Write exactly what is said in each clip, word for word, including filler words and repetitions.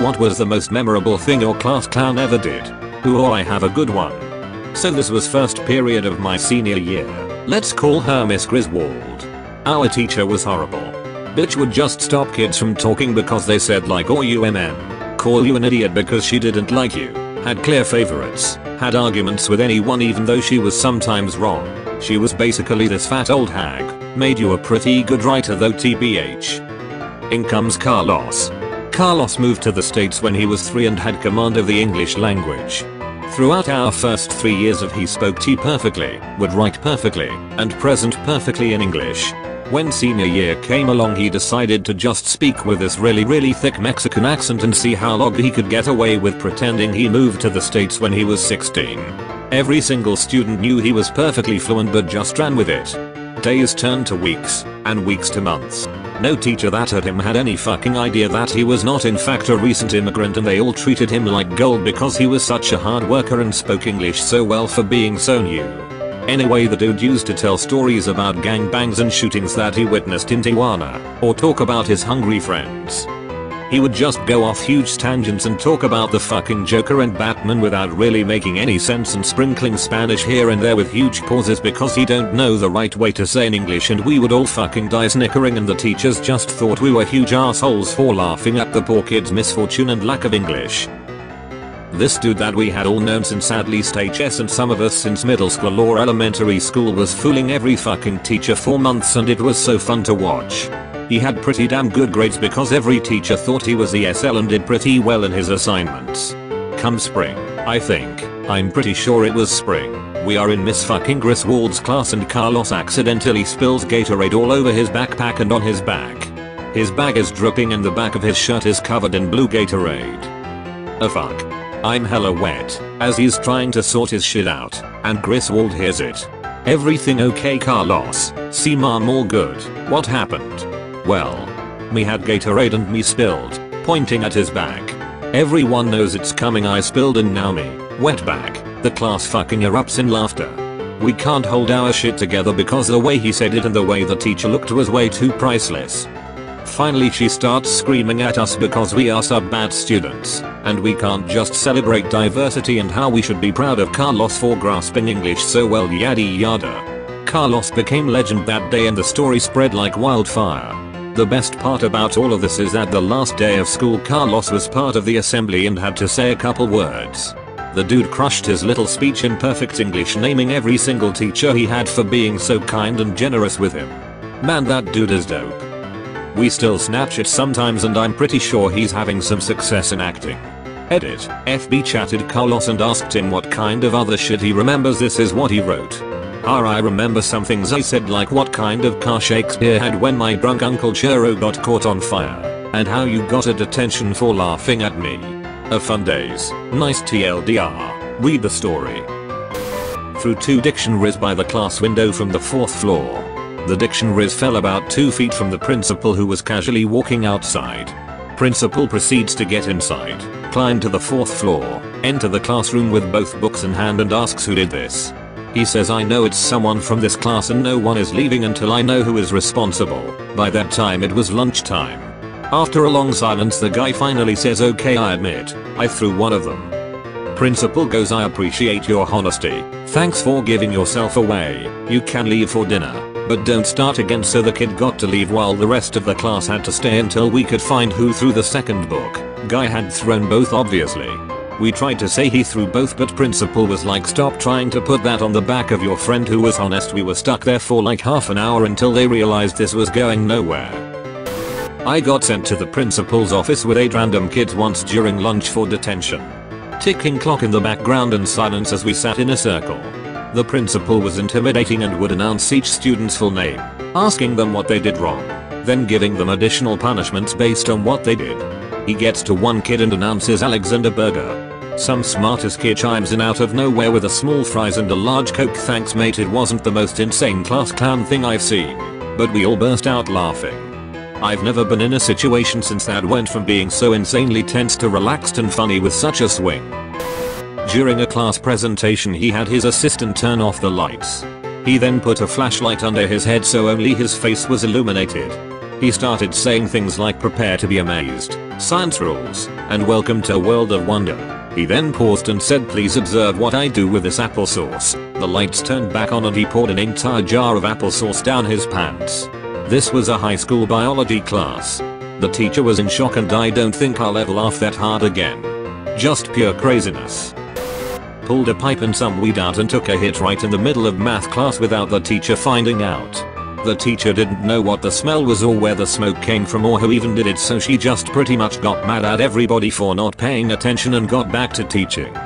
What was the most memorable thing your class clown ever did? Ooh, I have a good one. So this was first period of my senior year. Let's call her Miss Griswold. Our teacher was horrible. Bitch would just stop kids from talking because they said like or you mm. Call you an idiot because she didn't like you. Had clear favorites. Had arguments with anyone even though she was sometimes wrong. She was basically this fat old hag. Made you a pretty good writer though T B H. In comes Carlos. Carlos moved to the States when he was three and had command of the English language. Throughout our first three years of he spoke T perfectly, would write perfectly, and present perfectly in English. When senior year came along he decided to just speak with this really really thick Mexican accent and see how long he could get away with pretending he moved to the States when he was sixteen. Every single student knew he was perfectly fluent but just ran with it. Days turned to weeks, and weeks to months. No teacher that had him had any fucking idea that he was not in fact a recent immigrant and they all treated him like gold because he was such a hard worker and spoke English so well for being so new. Anyway, the dude used to tell stories about gangbangs and shootings that he witnessed in Tijuana, or talk about his hungry friends. He would just go off huge tangents and talk about the fucking Joker and Batman without really making any sense and sprinkling Spanish here and there with huge pauses because he don't know the right way to say in English, and we would all fucking die snickering and the teachers just thought we were huge assholes for laughing at the poor kid's misfortune and lack of English. This dude that we had all known since at least H S and some of us since middle school or elementary school was fooling every fucking teacher for months and it was so fun to watch. He had pretty damn good grades because every teacher thought he was E S L and did pretty well in his assignments. Come spring, I think, I'm pretty sure it was spring, we are in Miss fucking Griswold's class and Carlos accidentally spills Gatorade all over his backpack and on his back. His bag is dripping and the back of his shirt is covered in blue Gatorade. Oh fuck. I'm hella wet, as he's trying to sort his shit out, and Griswold hears it. Everything okay Carlos? See mom, all good, what happened? Well, me had Gatorade and me spilled, pointing at his back. Everyone knows it's coming. I spilled and now me, wet back. The class fucking erupts in laughter. We can't hold our shit together because the way he said it and the way the teacher looked was way too priceless. Finally she starts screaming at us because we are sub bad students, and we can't just celebrate diversity and how we should be proud of Carlos for grasping English so well, yada yada. Carlos became legend that day and the story spread like wildfire. The best part about all of this is that the last day of school Carlos was part of the assembly and had to say a couple words. The dude crushed his little speech in perfect English, naming every single teacher he had for being so kind and generous with him. Man, that dude is dope. We still Snapchat sometimes and I'm pretty sure he's having some success in acting. Edit. F B chatted Carlos and asked him what kind of other shit he remembers. This is what he wrote. R I remember some things I said, like what kind of car Shakespeare had when my drunk uncle Churro got caught on fire, and how you got a detention for laughing at me. A fun days. Nice T L D R. Read the story. Threw two dictionaries by the class window from the fourth floor. The dictionaries fell about two feet from the principal, who was casually walking outside. Principal proceeds to get inside, climb to the fourth floor, enter the classroom with both books in hand and asks who did this. He says I know it's someone from this class and no one is leaving until I know who is responsible. By that time it was lunchtime. After a long silence the guy finally says okay, I admit, I threw one of them. Principal goes, I appreciate your honesty, thanks for giving yourself away, you can leave for dinner, but don't start again. So the kid got to leave while the rest of the class had to stay until we could find who threw the second book. Guy had thrown both obviously. We tried to say he threw both but principal was like, stop trying to put that on the back of your friend who was honest. We were stuck there for like half an hour until they realized this was going nowhere. I got sent to the principal's office with eight random kids once during lunch for detention. Ticking clock in the background and silence as we sat in a circle. The principal was intimidating and would announce each student's full name, asking them what they did wrong, then giving them additional punishments based on what they did. He gets to one kid and announces Alexander Burger. Some smartass kid chimes in out of nowhere with a small fries and a large Coke. Thanks mate, it wasn't the most insane class clown thing I've seen, but we all burst out laughing. I've never been in a situation since that went from being so insanely tense to relaxed and funny with such a swing. During a class presentation he had his assistant turn off the lights. He then put a flashlight under his head so only his face was illuminated. He started saying things like prepare to be amazed, science rules, and welcome to a world of wonder. He then paused and said, please observe what I do with this applesauce. The lights turned back on and he poured an entire jar of applesauce down his pants. This was a high school biology class. The teacher was in shock, and I don't think I'll ever laugh that hard again. Just pure craziness. Pulled a pipe and some weed out and took a hit right in the middle of math class without the teacher finding out. The teacher didn't know what the smell was or where the smoke came from or who even did it, so she just pretty much got mad at everybody for not paying attention and got back to teaching.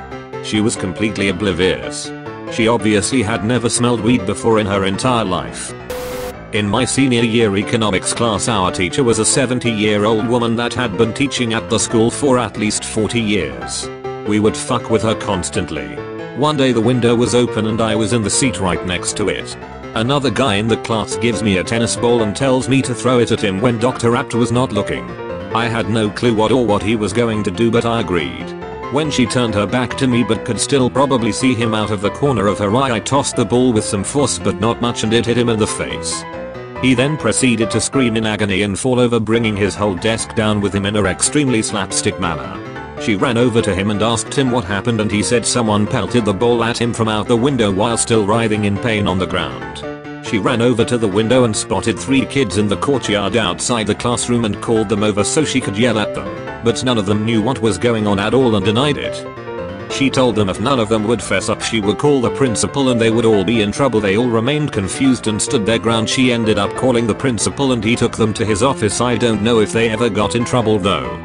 She was completely oblivious. She obviously had never smelled weed before in her entire life. In my senior year economics class, our teacher was a seventy year old woman that had been teaching at the school for at least forty years. We would fuck with her constantly. One day the window was open and I was in the seat right next to it. Another guy in the class gives me a tennis ball and tells me to throw it at him when Doctor Apt was not looking. I had no clue what or what he was going to do, but I agreed. When she turned her back to me but could still probably see him out of the corner of her eye, I tossed the ball with some force but not much and it hit him in the face. He then proceeded to scream in agony and fall over, bringing his whole desk down with him in an extremely slapstick manner. She ran over to him and asked him what happened, and he said someone pelted the ball at him from out the window while still writhing in pain on the ground. She ran over to the window and spotted three kids in the courtyard outside the classroom and called them over so she could yell at them, but none of them knew what was going on at all and denied it. She told them if none of them would fess up she would call the principal and they would all be in trouble. They all remained confused and stood their ground. She ended up calling the principal and he took them to his office. I don't know if they ever got in trouble though.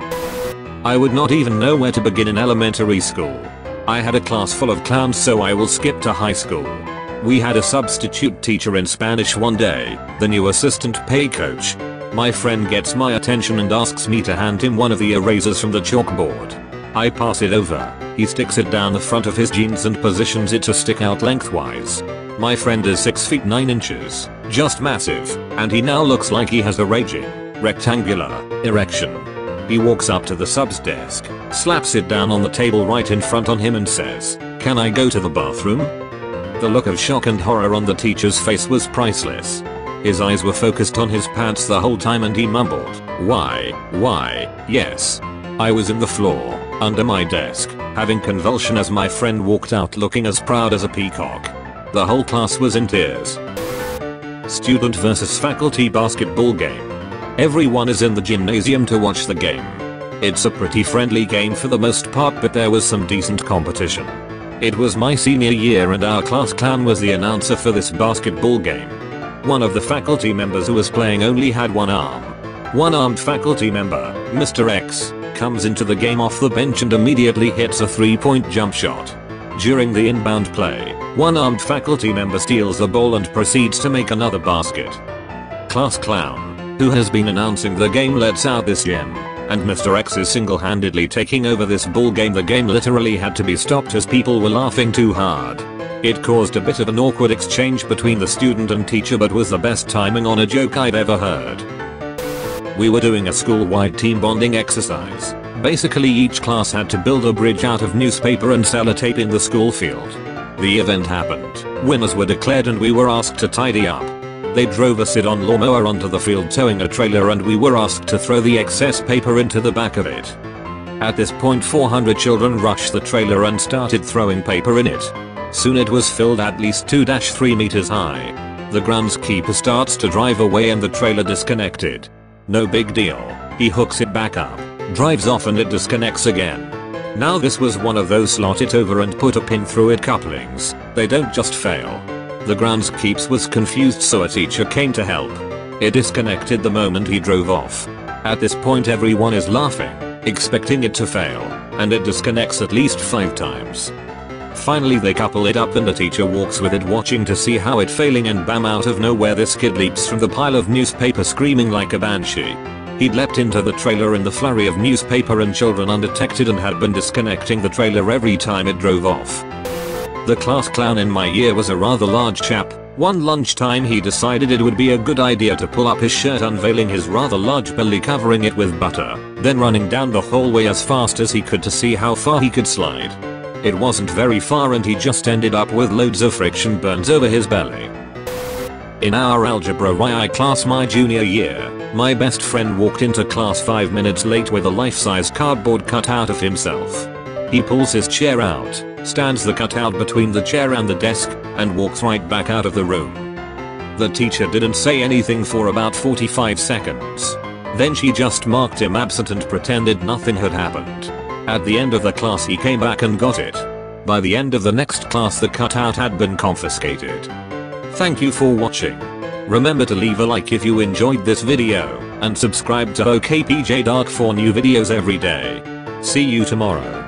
I would not even know where to begin in elementary school. I had a class full of clowns, so I will skip to high school. We had a substitute teacher in Spanish one day, the new assistant pay coach. My friend gets my attention and asks me to hand him one of the erasers from the chalkboard. I pass it over. He sticks it down the front of his jeans and positions it to stick out lengthwise. My friend is six feet nine inches, just massive, and he now looks like he has a raging, rectangular erection. He walks up to the sub's desk, slaps it down on the table right in front on him and says, "Can I go to the bathroom?" The look of shock and horror on the teacher's face was priceless. His eyes were focused on his pants the whole time and he mumbled, "Why, why, yes." I was in the floor, under my desk, having convulsion as my friend walked out looking as proud as a peacock. The whole class was in tears. Student versus faculty basketball game. Everyone is in the gymnasium to watch the game. It's a pretty friendly game for the most part, but there was some decent competition. It was my senior year and our class clown was the announcer for this basketball game. One of the faculty members who was playing only had one arm. One armed faculty member, Mister X, comes into the game off the bench and immediately hits a three-point jump shot. During the inbound play, one armed faculty member steals the ball and proceeds to make another basket. Class clown, who has been announcing the game, lets out this gem, and Mister X is single-handedly taking over this ball game. The game literally had to be stopped as people were laughing too hard. It caused a bit of an awkward exchange between the student and teacher, but was the best timing on a joke I'd ever heard. We were doing a school-wide team bonding exercise. Basically each class had to build a bridge out of newspaper and sellotape in the school field. The event happened, winners were declared, and we were asked to tidy up. They drove a sit-on lawnmower onto the field towing a trailer, and we were asked to throw the excess paper into the back of it. At this point four hundred children rushed the trailer and started throwing paper in it. Soon it was filled at least two to three meters high. The groundskeeper starts to drive away and the trailer disconnected. No big deal. He hooks it back up, drives off, and it disconnects again. Now this was one of those slot it over and put a pin through it couplings. They don't just fail. The groundskeeper was confused, so a teacher came to help. It disconnected the moment he drove off. At this point everyone is laughing, expecting it to fail, and it disconnects at least five times. Finally they couple it up and the teacher walks with it, watching to see how it failing, and bam, out of nowhere this kid leaps from the pile of newspaper screaming like a banshee. He'd leapt into the trailer in the flurry of newspaper and children undetected, and had been disconnecting the trailer every time it drove off. The class clown in my year was a rather large chap. One lunchtime he decided it would be a good idea to pull up his shirt, unveiling his rather large belly, covering it with butter, then running down the hallway as fast as he could to see how far he could slide. It wasn't very far and he just ended up with loads of friction burns over his belly. In our algebra Y I class my junior year, My best friend walked into class five minutes late with a life-size cardboard cutout of himself. He pulls his chair out, stands the cutout between the chair and the desk, and walks right back out of the room. The teacher didn't say anything for about forty-five seconds. Then she just marked him absent and pretended nothing had happened. At the end of the class he came back and got it. By the end of the next class the cutout had been confiscated. Thank you for watching. Remember to leave a like if you enjoyed this video, and subscribe to O K P J Dark for new videos every day. See you tomorrow.